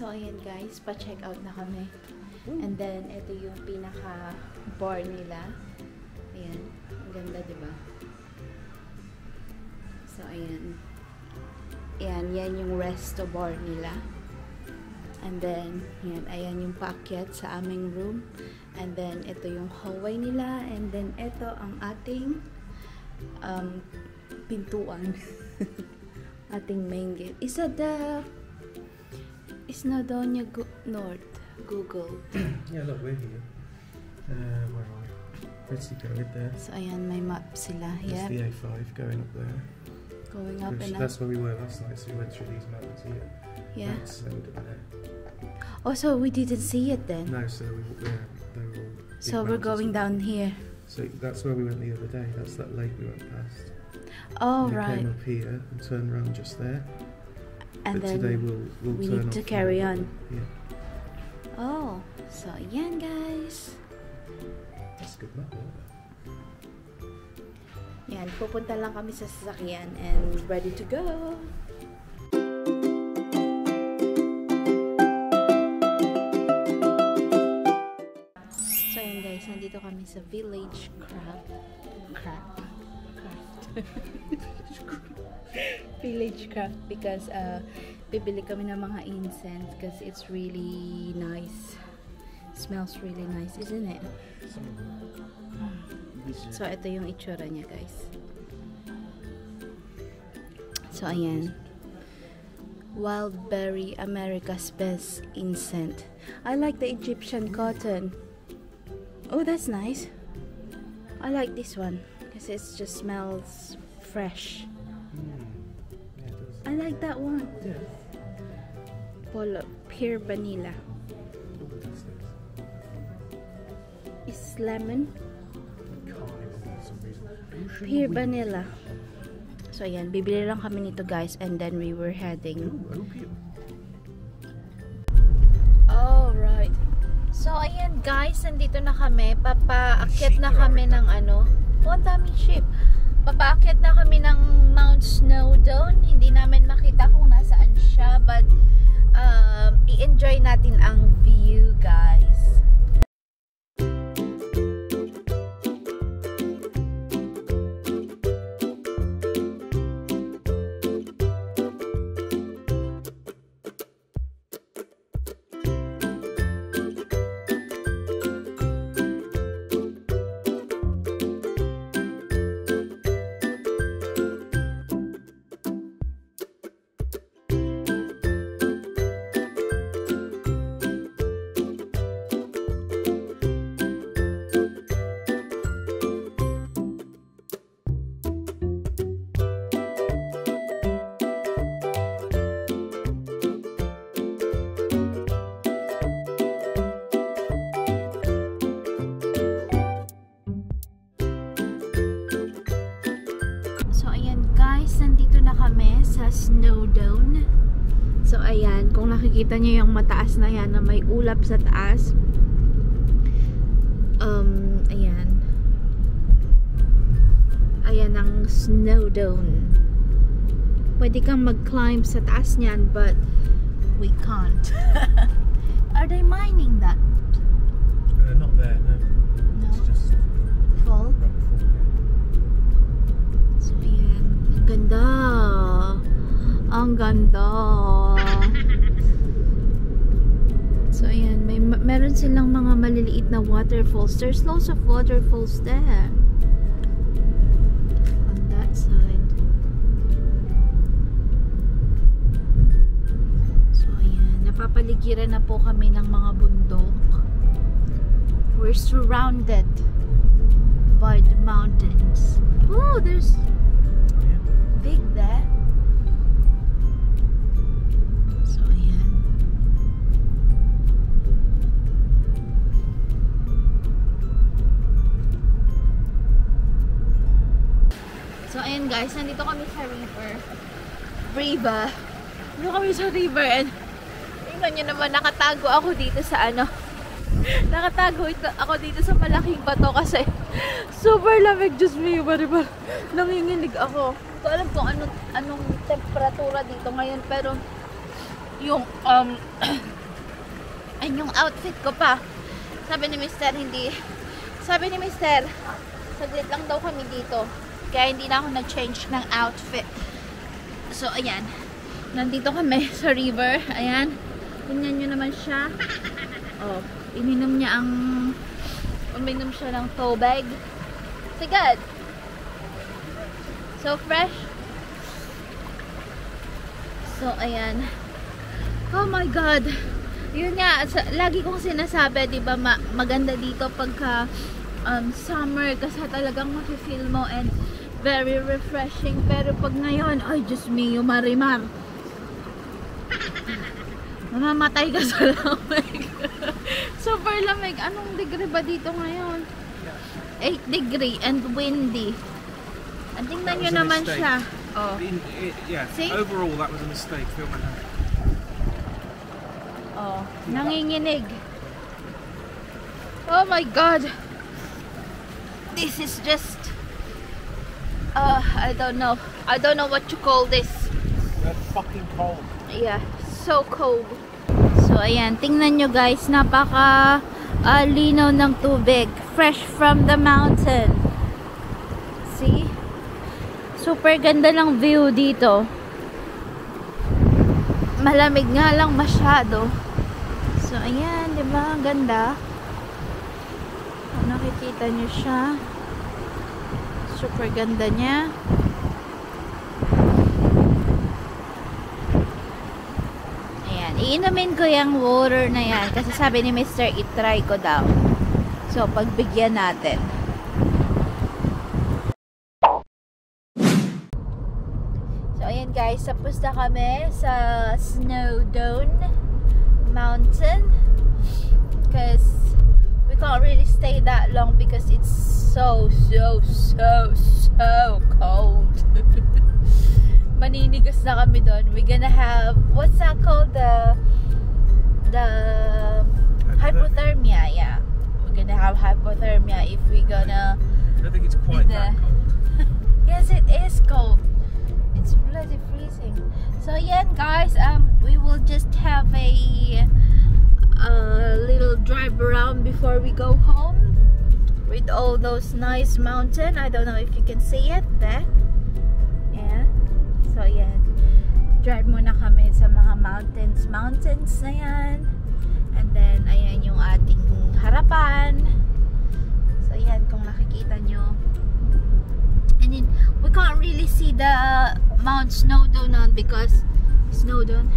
So, ayan guys, pa-check out na kami. And then, ito yung pinaka-bar nila. Ayan. Ang ganda, diba? So, ayan. Ayan, yan yung resto bar nila. And then, yan, ayan yung paakyat sa aming room. And then, ito yung hallway nila. And then, ito ang ating pintuan. Ating main gate. Isa the Snowdonia North. Google. Yeah, look, we're here. Where are we? Where's he going there? So, ayan, may map sila. Yeah. That's the A5 going up there. Going up and up. That's where we were last night, so we went through these mountains here. Yeah. Oh, so we didn't see it then? No, so we were there. So we're going down here. So that's where we went the other day. That's that lake we went past. Oh, and right. We came up here and turned around just there. And but then today we turn need to carry on. Yeah. Oh, so yan guys. That's good luck. Yan, pupunta lang kami sa sasakyan and ready to go. So yan guys, nandito kami sa Village Village Craft because bibili kami ng mga incense because it's really nice. Smells really nice, isn't it? So ito yung itsura niya, guys. So ayan. Wild berry, America's best incense. I like the Egyptian cotton. Oh, that's nice. I like this one. It just smells fresh. Yeah, it does. I like that one. Yeah. Polo, pure vanilla. It's lemon. Pure vanilla. So ayan, bibili lang kami nito guys, and then we were heading. All right. So ayan guys, nandito na kami. Papaakyat na kami ng ano. Oh, ang daming ship. Papaakyat na kami ng Mount Snowdon. Hindi namin makita kung nasaan siya, but i-enjoy natin ang view, guys. Snowdon. So ayan, kung nakikita niyo yung mataas na yan na may ulap sa taas, ayan, ayan ang Snowdon. Pwede kang mag-climb sa taas niyan, but we can't. Are they mining that? Not there, no. No? It's just fall? So ayan, ang ganda. So ayan, meron silang mga maliliit na waterfalls. There's lots of waterfalls there on that side. So ayan, napapaligiran na po kami ng mga bundok. We're surrounded by the mountains. Oh, there's big there. Ayan guys, nandito kami sa river. And tingnan nyo naman, nakatago ako dito sa ano. Nakatago ako dito sa malaking bato kasi super lamig. Diyos me, baribara. Nanginginig ako. So, alam ko anong temperatura dito ngayon, pero yung and yung outfit ko pa. Sabi ni Mister, saglit lang daw kami dito. Kaya hindi na ako nag-change ng outfit. So, ayan. Nandito kami sa river. Ayan. Tingnan nyo naman siya. Oh, uminom siya ng tubig. It's good. So fresh. So, ayan. Oh my God. Yun nga, lagi kong sinasabi, diba, maganda dito pagka summer kasi talagang mafe-feel mo and very refreshing. Pero pag ngayon, ay Diyos mio, marimar. Mamamatay ka sa lamig. Super lamig. Anong degree ba dito ngayon? 8 degree and windy. At tingnan nyo naman siya. Oh. Yeah. See? Overall, that was a mistake. Feel my hand. Oh, nanginginig. Oh my God. This is just I don't know what to call this. That's fucking cold. Yeah, so cold. So ayan, tingnan nyo guys, napaka linaw ng tubig, fresh from the mountain. See? Super ganda ng view dito. Malamig nga lang masyado. So, ayan, di ba? Ang ganda. Nakikita nyo siya. Super ganda niya. Ayan. Iinumin ko yung water na yan. Kasi sabi ni Mr. I-try ko daw. So, pagbigyan natin. So, ayan guys. Tapos na kami sa Snowdon Mountain. Because we can't really stay that long because it's so cold. Maninigas na kami doon. We're gonna have, what's that called? The hypothermia. Yeah, we're gonna have hypothermia if we're gonna. I think it's quite that cold. Yes, it is cold. It's bloody freezing. So yeah, guys. We will just have a little drive around before we go home with all those nice mountain. I don't know if you can see it there. Yeah. So yeah, drive muna kami sa mga mountains na yan. And then ayan yung ating harapan. So yan, kung nakikita nyo. And then we can't really see the Mount Snowdon because Snowdon.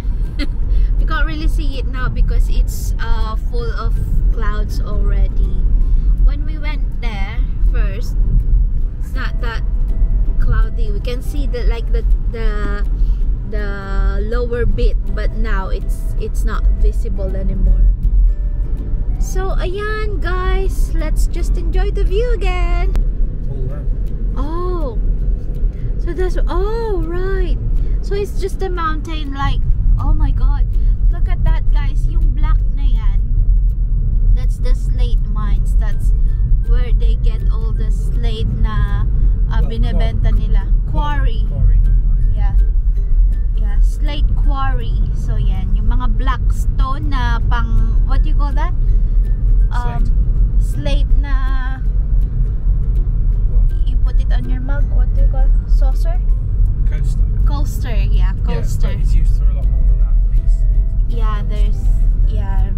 You can't really see it now because it's full of clouds already. When we went there first, it's not that cloudy. We can see the like the lower bit, but now it's not visible anymore. So ayan guys, let's just enjoy the view again. Oh, so that's right. So it's just a mountain like. Oh my God, look at that guys, yung black na yan, that's the slate mines, that's where they get all the slate na binebenta nila, quarry. Yeah, slate quarry. So yan, yung mga black stone na pang, what do you call that? Slate na, you put it on your mug, what do you call it? Saucer? Coaster, yeah, coaster. Yeah, it's used for a lot more than that. Yeah,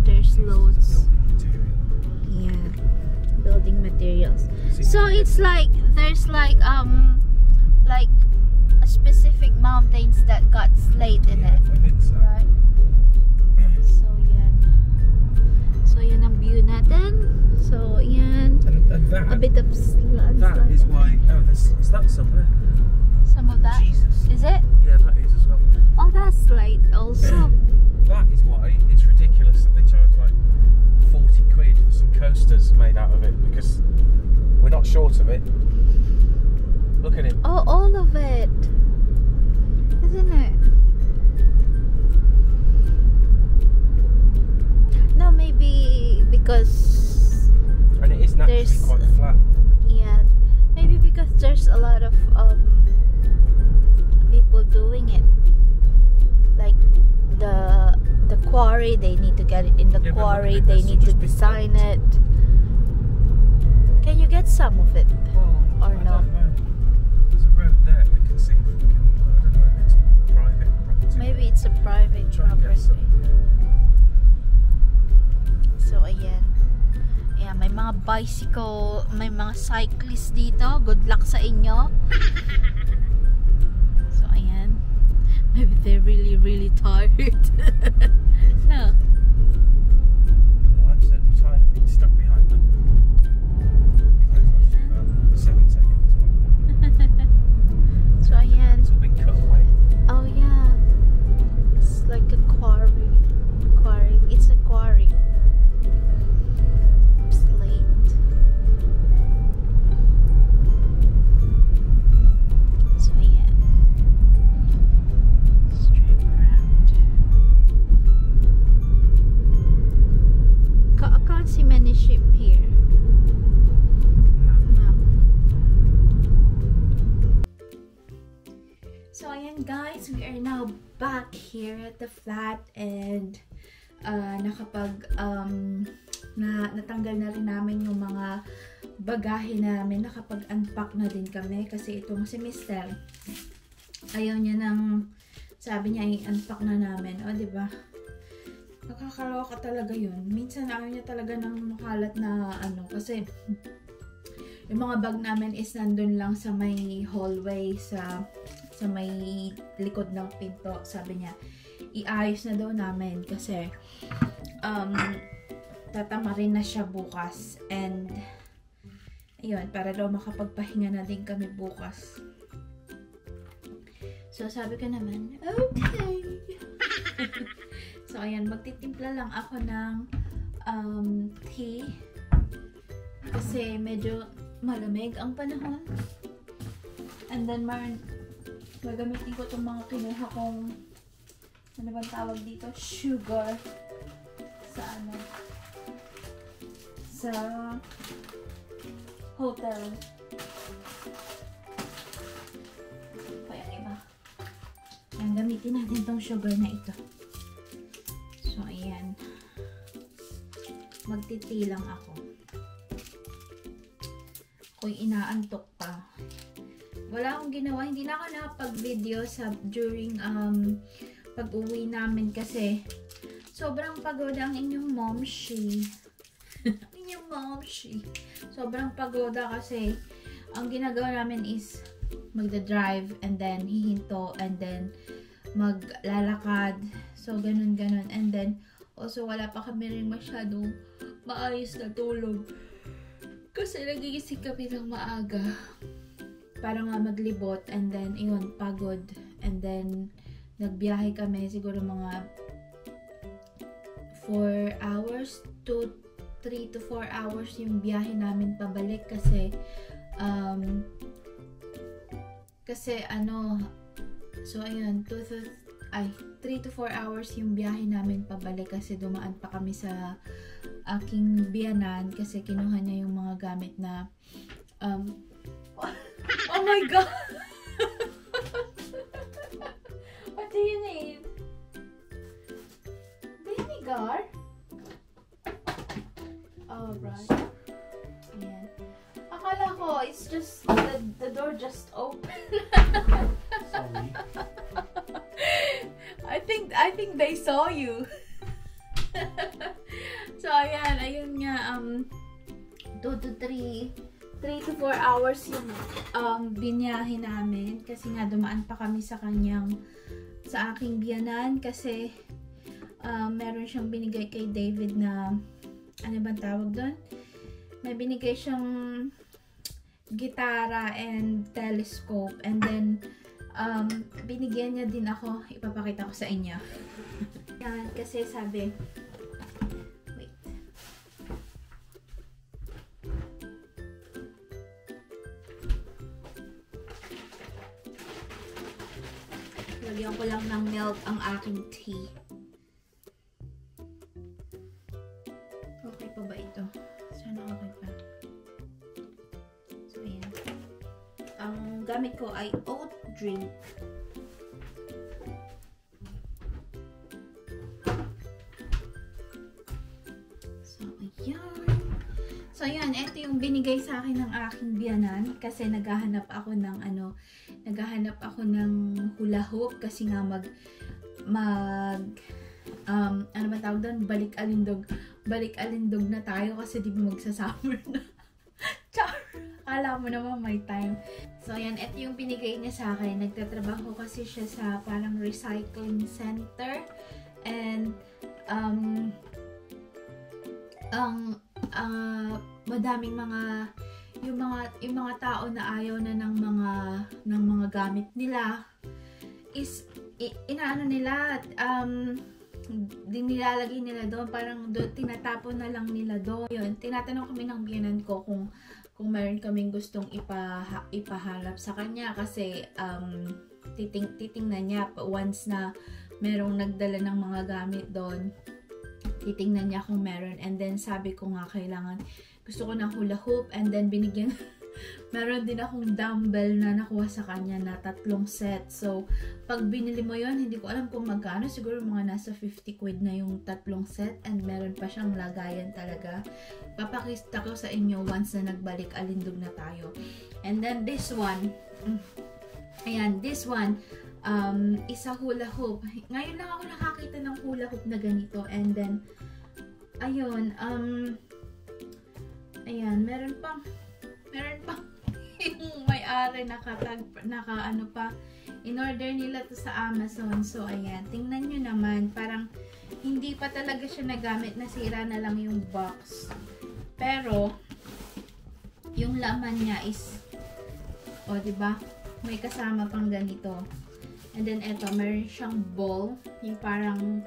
there's loads. Yeah, building materials. So it's like there's like a specific mountains that got slate in it, right? So yeah. So yan ang view natin. So yan. And that, a bit of sludge. That is why. Oh, is that somewhere? Some of that. Jesus. Is it? Yeah, that is as well. Oh, that's slate also. That is why it's ridiculous that they charge like 40 quid for some coasters made out of it, because we're not short of it. Look at it. Oh, all of it. Isn't it? No, maybe because. And it is naturally quite flat. Yeah. Maybe because there's a lot of people doing it, like the quarry, they need to get it in the quarry, they need to design it. Can you get some of it? Well, or no? There's a road there we can see. I don't know if it's private property. Maybe it's a private property. So ayan. Ayan, may mga bicycle, may mga cyclists dito. Good luck sa inyo. So ayan. Maybe they're really, really tired. No. I'm certainly tired of being stuck behind them. Guys, we are now back here at the flat and natanggal na rin namin yung mga bagahe namin. Nakapag-unpack na din kami kasi itong si Mister, ayaw niya nang, sabi niya i-unpack na namin. O, diba? Nakakaloka talaga yun. Minsan ayaw niya talaga ng makalat na ano kasi yung mga bag namin is nandun lang sa may hallway sa may likod ng pinto. Sabi niya, iayos na daw namin kasi tatamarin na siya bukas. And, yun, para daw makapagpahinga na din kami bukas. So, sabi ko naman, okay! So, ayan, magtitimpla lang ako ng tea. Kasi medyo malamig ang panahon. And then, gagamitin ko itong mga kinuha kong, ano bang tawag dito? Sugar. Sa ano? Sa hotel. Kaya iba. Ayan, gamitin natin itong sugar na ito. So, ayan. Magtiti lang ako. Kung inaantok pa. Wala akong ginawa. Hindi na ako nakapag-video during pag-uwi namin kasi sobrang pagod ang inyong momshi. Inyong momshi. Sobrang pagoda kasi ang ginagawa namin is magda-drive and then hihinto and then maglalakad. So, ganun-ganun. And then, also wala pa kami rin masyadong maayos na tulog. Kasi nagigising kami ng maaga. Para nga maglibot and then iyon pagod and then nagbiyahe kami siguro mga 4 hours to 3 to 4 hours yung biyahe namin pabalik kasi so ayun 3 to 4 hours yung biyahe namin pabalik kasi dumaan pa kami sa aking biyanan kasi kinuha niya yung mga gamit na oh my god! What do you need? Vinegar? Alright. Ayan. Akala ko, it's just, the door just opened. Sorry. I think they saw you. So, ayan. Ayun nga, 3 to 4 hours yung binyahe namin kasi nga dumaan pa kami sa aking biyanan kasi meron siyang binigay kay David na ano bang tawag doon? May binigay siyang gitara and telescope and then binigyan niya din ako, ipapakita ko sa inyo. Yan, kasi sabi lagyan ko lang ng milk ang aking tea. Okay pa ba ito? Sana okay pa. So, ayan. Ang gamit ko ay oat drink. So, yun. Ito yung binigay sa akin ng aking biyanan. Kasi naghahanap ako ng hula hoop. Kasi nga ano ba tawag doon? Balik-alindog. Balik-alindog na tayo kasi di ba magsasummer na. Char! Alam mo naman may time. So, yan. Ito yung binigay niya sa akin. Nagtatrabaho kasi siya sa parang recycling center. And, madaming mga yung mga tao na ayaw na ng mga gamit nila is inaano nila, dinilalagay nila doon, parang doon tinatapon na lang nila doon. Yun, tinatanong kami ng biyanan ko kung mayroon kaming gustong ipaharap sa kanya kasi titingnan niya once na merong nagdala ng mga gamit doon. Titingnan niya kung meron. And then, sabi ko nga, gusto ko ng hula hoop. And then, binigyan, meron din akong dumbbell na nakuha sa kanya na 3 set. So, pag binili mo yon, hindi ko alam kung magkano. Siguro mga nasa 50 quid na yung 3 set. And meron pa siyang lagayan talaga. Papakita ko sa inyo once na nagbalik alindog na tayo. And then, this one. Ayan, this one. Isa hula hoop. Ngayon lang ako nakakita ng hula hoop na ganito. And then, ayun, ayan, meron pang yung may-ari in-order nila to sa Amazon. So, ayan, tingnan nyo naman, parang hindi pa talaga siya nagamit, nasira na lang yung box. Pero, yung laman niya is, o, diba, may kasama pang ganito. And then, eto, meron siyang ball. Yung parang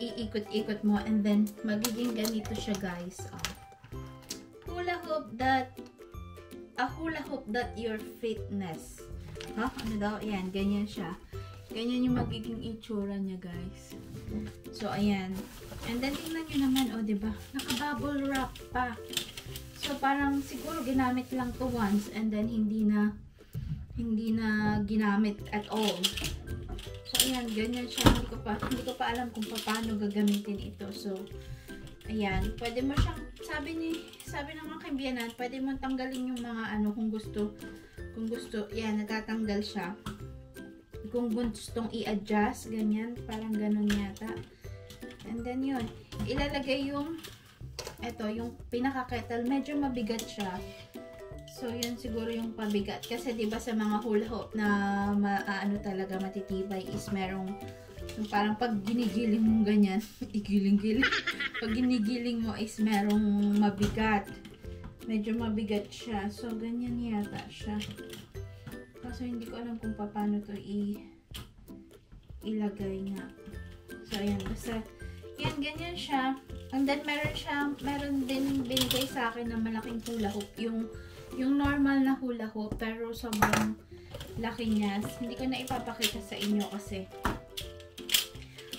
iikot-ikot mo. And then, magiging ganito siya, guys. Oh. A hula hoop that your fitness. Huh? Ano daw? Ayan, ganyan siya. Ganyan yung magiging itsura niya, guys. So, ayan. And then, tingnan nyo naman, oh, diba? Naka-bubble wrap pa. So, parang siguro ginamit lang to once. And then, hindi na ginamit at all. So, ayan, ganyan siya. Hindi ko pa alam kung paano gagamitin ito. So, ayan, pwede mo siyang, sabi ng mga kaibigan, pwede mo tanggalin yung mga ano, kung gusto, ayan, natatanggal siya. Kung gustong i-adjust, ganyan, parang ganun yata. And then, yun, ilalagay yung, eto, yung pinaka-kettle, medyo mabigat siya. So, yun siguro yung pabigat. Kasi, diba, sa mga hula hoop na matitibay is merong parang pag ginigiling mo ganyan, igiling-giling. Pag ginigiling mo is merong mabigat. Medyo mabigat siya. So, ganyan yata siya. Kaso, hindi ko alam kung paano to ilagay nga. So, ayan. Basta, yan, ganyan siya. And then, meron din binigay sa akin na malaking hula hoop. Yung normal na hula hoop, pero sobrang laki niya. Hindi ko na ipapakita sa inyo kasi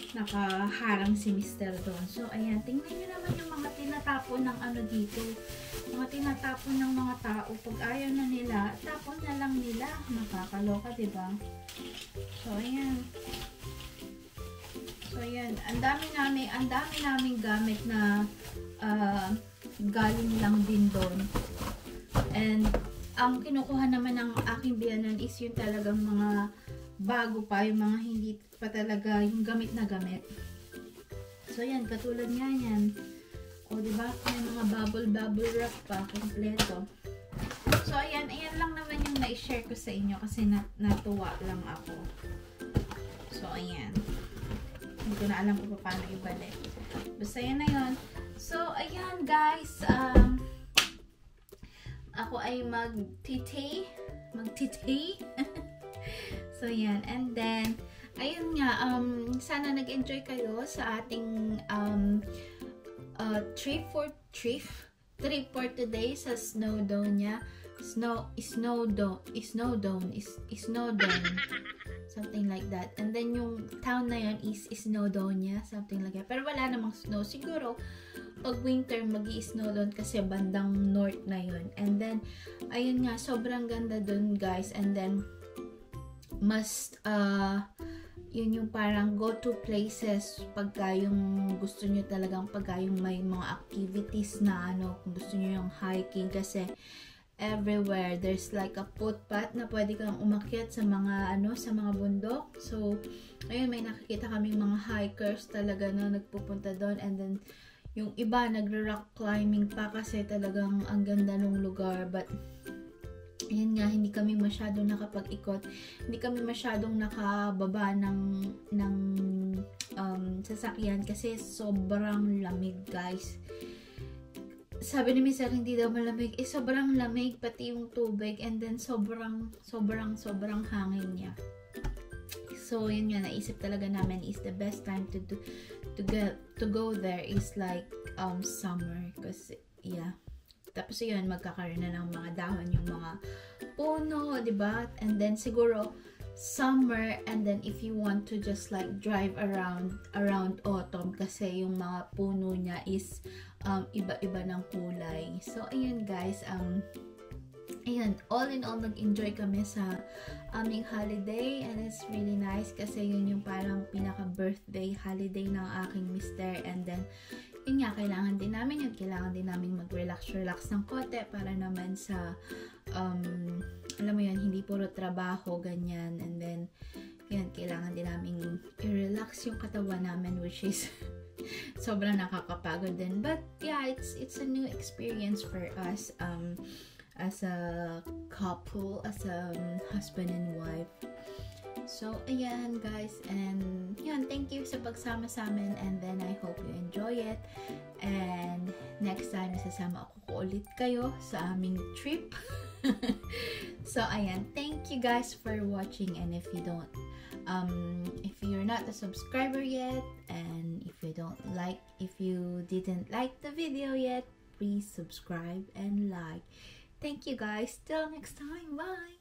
nakaharang si Mr. Don. So, ayan. Tingnan nyo naman yung mga tinatapon ng ano dito. Mga tinatapon ng mga tao. Pag ayaw na nila, tapon na lang nila. Nakakaloka, diba? So, ayan. So, ayan. Ang dami naming gamit na galing lang din doon. And, ang kinukuha naman ng aking biyanan is yung talagang mga bago pa, yung mga hindi pa talaga, yung gamit na gamit. So, yan, katulad nga yan. O, diba? May mga bubble wrap pa, kompleto. So, ayan lang naman yung na-share ko sa inyo kasi natuwa lang ako. So, ayan. Hindi ko na alam kung paano ibalik. Basta yan na yun. So, ayan guys, ako ay magtitay. So, yan. And then, ayun nga, sana nag-enjoy kayo sa ating trip for today sa Snowdonia. Snowdon. Something like that. And then, yung town na yun is Snowdonia. Something like that. Pero wala namang snow. Siguro, pag winter, mag-i-snow doon kasi bandang north na yun. And then, ayun nga, sobrang ganda doon, guys. And then, mas yun yung parang go-to places pagka yung gusto nyo talagang pagka yung may mga activities na ano, kung gusto nyo yung hiking, kasi everywhere there's like a footpath na pwede kang umakyat sa mga ano, sa mga bundok. So ayun, may nakikita kaming mga hikers talaga na nagpupunta doon, and then yung iba nagro-rock climbing pa kasi talagang ang ganda ng lugar. But ayan nga, hindi kami masyadong nakapag-ikot. Hindi kami masyadong nakababa ng sasakyan kasi sobrang lamig, guys. Sabi ni Mr. hindi daw malamig. Eh, sobrang lamig, pati yung tubig. And then, sobrang hangin niya. So, yun nga, naisip talaga namin is the best time to go there is like summer. Kasi, yeah. Tapos yun, magkakaroon na ng mga dahon yung mga puno, diba? And then siguro summer, and then if you want to just like drive around autumn kasi yung mga puno niya is iba-iba ng kulay. So ayun guys, ayun, all in all nag-enjoy kami sa aming holiday, and it's really nice kasi yun yung parang pinaka-birthday holiday ng aking mister, and then yun nga, kailangan din namin mag-relax ng konti para naman sa alam mo yun, hindi puro trabaho ganyan, and then yun, kailangan din namin i-relax yung katawan namin, which is sobrang nakakapagod din, but yeah, it's a new experience for us as a couple, as a husband and wife. So, ayan guys, and yun, thank you sa pagsama sa amin, and then I hope you enjoy it, and next time sasama ako ulit kayo sa aming trip. So, ayan, thank you guys for watching, and if you don't, if you're not a subscriber yet, and if you didn't like the video yet, please subscribe and like. Thank you guys, till next time, bye!